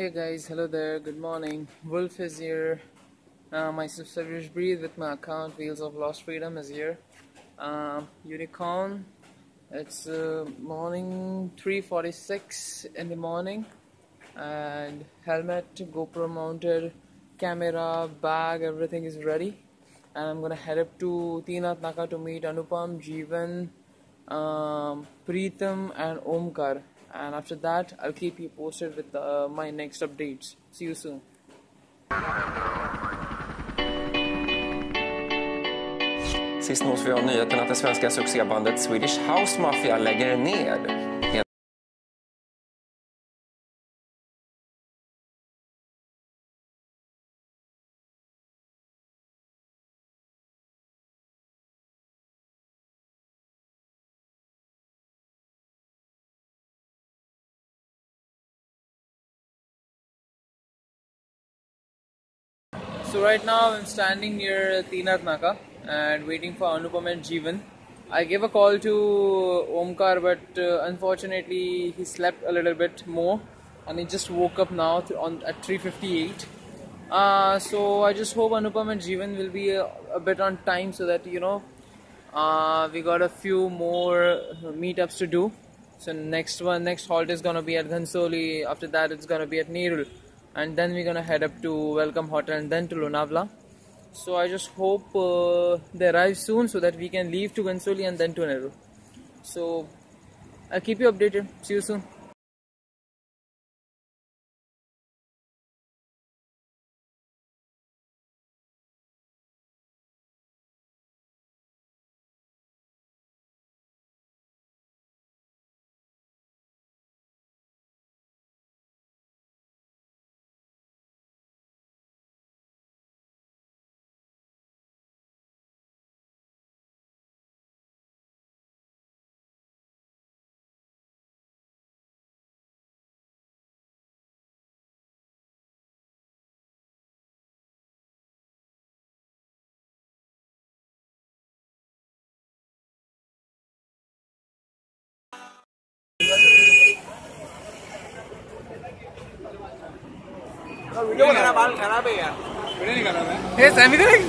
Hey guys, hello there, good morning. Wolf is here. Myself Sarvesh Breed with my account Wheels of Lost Freedom is here. Unicorn. It's morning 3:46 in the morning, and helmet, GoPro mounted, camera, bag, everything is ready. And I'm gonna head up to Teen Haath Naka to meet Anupam, Jeevan, Preetam and Omkar, and after that I'll keep you posted with my next updates. See you soon. Sist nås vi av nyheten att det svenska succébandet Swedish House Mafia lägger ner. So right now I'm standing near Teen Haath Naka and waiting for Anupam and Jeevan. I gave a call to Omkar, but unfortunately he slept a little bit more and he just woke up now at 3:58. So I just hope Anupam and Jeevan will be a bit on time so that, you know, we got a few more meetups to do. So next halt is gonna be at Ghansoli. After that it's gonna be at Nerul. And then we're gonna head up to Welcome Hotel and then to Lonavla. So I just hope they arrive soon so that we can leave to Ghansoli and then to Nerul. So I'll keep you updated. See you soon. Hey, Sam, इधर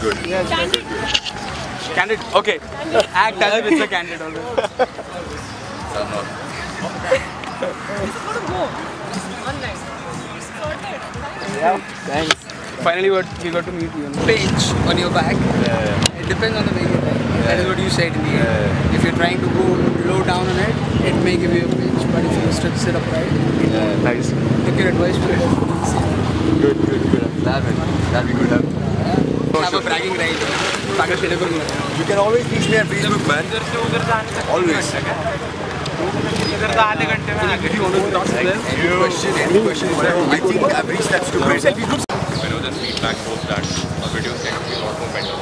Good. Yes, candid. Yes. Candid. Okay. Candid. Act as if it's a candid always. It's going to go. Online. Sorted. Yeah. Thanks. Finally we got to meet you. Page on your back. Yeah. It depends on the way you go. That is what you said in the end. If you're trying to go low down on it, it may give you a pinch. But if you sit upright, yeah, nice. Take your advice to it. Good. I'm glad, man. That'd be good help. Have a bragging right. You can always reach me at Facebook, man. Always. Any question, whatever. I think I've reached that stupid. I know the feedback was that a video can be a lot more better.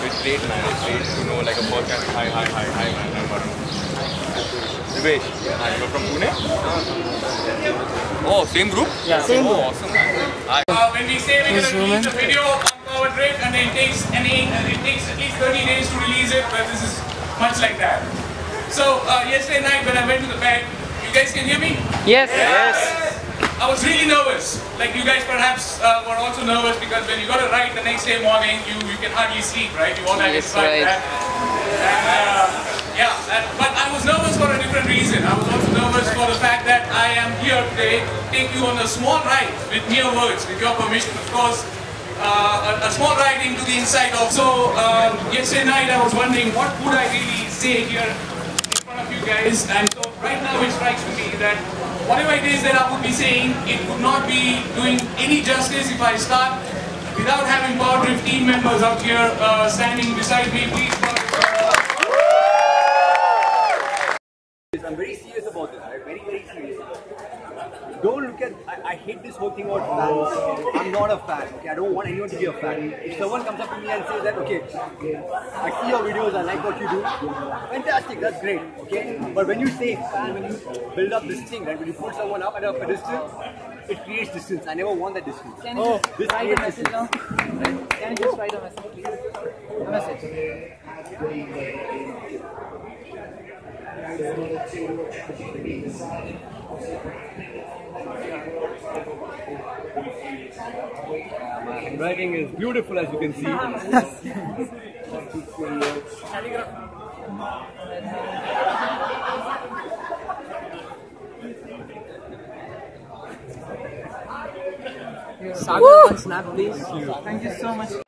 So it's late, man. It's late to know, like a podcast. Hi, man. I'm Varun. Sarvesh, you're from Pune? Oh, same group? Yeah. Same group. Awesome, man. When we say we're going to release the video on PowerDrift, and it takes at least 30 days to release it, but this is much like that. So yesterday night when I went to the bed, you guys can hear me? Yes. I was really nervous. Like you guys perhaps were also nervous because when you got to write the next day morning, you can hardly sleep, right? You want to get right. And Yeah, but I was nervous for a different reason. I was also nervous for the fact that I am here today, take you on a small ride with mere words, with your permission, of course. A small ride into the inside of. So yesterday night I was wondering what would I really say here in front of you guys, and so right now it strikes to me that whatever it is that I would be saying, it would not be doing any justice if I start without having PowerDrift team members out here standing beside me. Please. I'm very serious about this, right? Very, very serious about this. Don't look at, I hate this whole thing about fans. I'm not a fan, okay? I don't want anyone to be a fan. If someone comes up to me and says that, okay, I see your videos, I like what you do, fantastic, that's great, okay? But when you say fan, when you build up this thing, right? When you pull someone up at a pedestal, it creates distance. I never want that distance. Can you just write a message now? Right? Can you just write a message, please? A message. My writing is beautiful, as you can see. Sagar, snap please. Thank you so much.